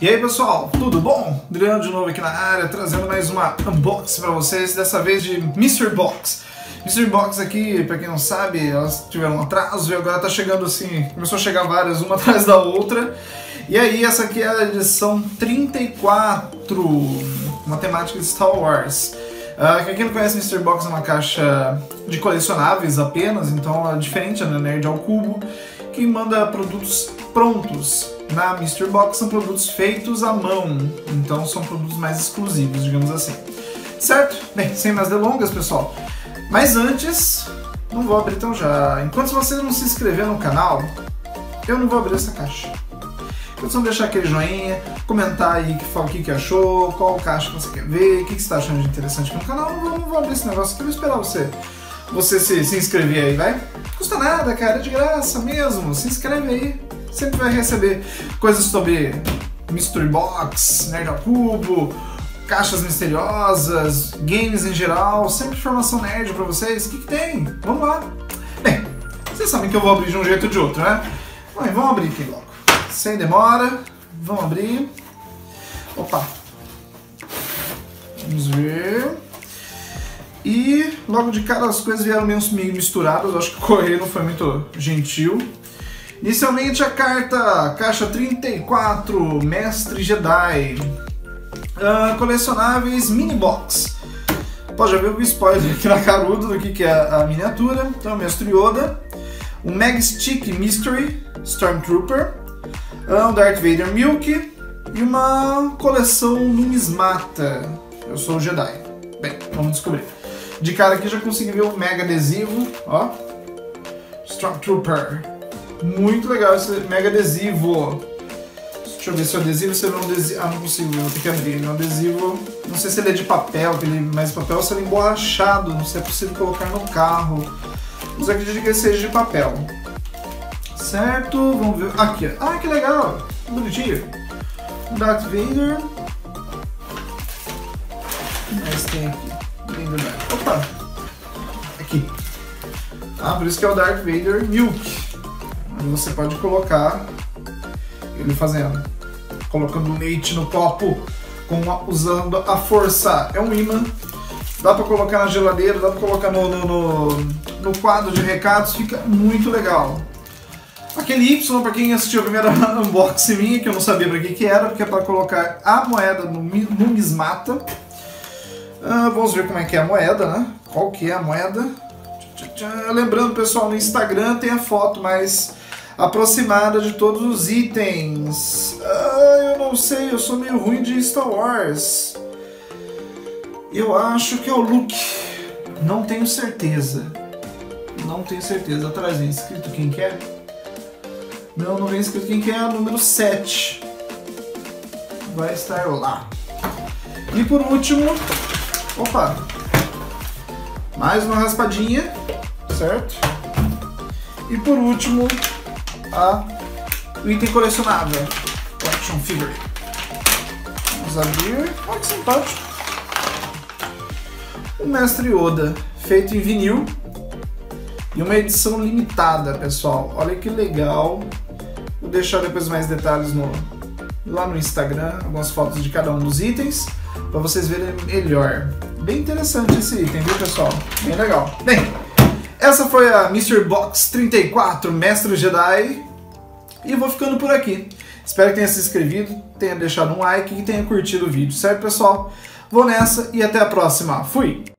E aí pessoal, tudo bom? Adriano de novo aqui na área, trazendo mais uma unboxing pra vocês, dessa vez de Mystery Box. Mystery Box aqui, pra quem não sabe, elas tiveram um atraso e agora tá chegando assim, começou a chegar várias, uma atrás da outra. E aí essa aqui é a edição 34, uma temática de Star Wars. Pra quem não conhece, Mr. Box é uma caixa de colecionáveis apenas, então é diferente da Nerd ao Cubo, que manda produtos prontos. Na Mixture Box são produtos feitos à mão, então são produtos mais exclusivos, digamos assim. Certo? Bem, sem mais delongas, pessoal. Mas antes, não vou abrir então já. Enquanto vocês não se inscreverem no canal, eu não vou abrir essa caixa. Vocês vão deixar aquele joinha, comentar aí o que achou, qual caixa você quer ver, o que você está achando de interessante aqui no canal. Não vou abrir esse negócio aqui, vou esperar você se inscrever aí, vai? Não custa nada, cara, é de graça mesmo, se inscreve aí. Sempre vai receber coisas sobre Mystery Box, Nerd ao Cubo, caixas misteriosas, games em geral, sempre informação nerd pra vocês. O que tem? Vamos lá! Bem, vocês sabem que eu vou abrir de um jeito ou de outro, né? Bem, vamos abrir aqui logo. Sem demora, vamos abrir. Opa! Vamos ver. E logo de cara as coisas vieram meio misturadas, acho que o correio não foi muito gentil. Inicialmente a carta, caixa 34, Mestre Jedi, colecionáveis mini box. Pode já ver o spoiler aqui na caruda do que é a miniatura. Então, Mestre Yoda, um Mag Stick Mystery, Stormtrooper, um Darth Vader Milk e uma coleção numismata. Eu sou o Jedi. Bem, vamos descobrir. De cara aqui já consegui ver o Mega Adesivo, ó, Stormtrooper. Muito legal esse mega adesivo. Deixa eu ver se é adesivo, se não é adesivo. Ah, não consigo, vou ter que abrir. Ele é um adesivo. Não sei se ele é de papel, mas papel se ele é emborrachado, não sei se é possível colocar no carro. Mas eu acredito que ele seja de papel. Certo, vamos ver. Aqui, ó. Ah, que legal! Bonitinho. Darth Vader. Mas tem aqui. Opa! Aqui. Ah, por isso que é o Darth Vader Milk. Você pode colocar ele colocando leite no copo, usando a força. É um imã, dá pra colocar na geladeira, dá pra colocar no quadro de recados, fica muito legal. Aquele Y, pra quem assistiu a primeira unboxing minha, que eu não sabia pra que era, porque é pra colocar a moeda no numismata. Vamos ver como é que é a moeda, né? Qual que é a moeda? Lembrando, pessoal, no Instagram tem a foto mais aproximada de todos os itens. Ah, eu não sei, eu sou meio ruim de Star Wars. Eu acho que é o Luke. Não tenho certeza. Não tenho certeza. Atrás vem escrito quem que é? Não, não vem escrito quem que é. Número 7. Vai estar lá. E por último... Opa! Mais uma raspadinha, certo? E por último... o item colecionável, Action Fever. Vamos abrir. Olha que simpático. O Mestre Yoda, feito em vinil. E uma edição limitada, pessoal. Olha que legal. Vou deixar depois mais detalhes lá no Instagram, algumas fotos de cada um dos itens, para vocês verem melhor. Bem interessante esse item, viu, pessoal? Bem legal. Bem... Essa foi a Mystery Box 34, Mestre Jedi, e eu vou ficando por aqui. Espero que tenha se inscrito, tenha deixado um like e tenha curtido o vídeo, certo, pessoal? Vou nessa e até a próxima. Fui!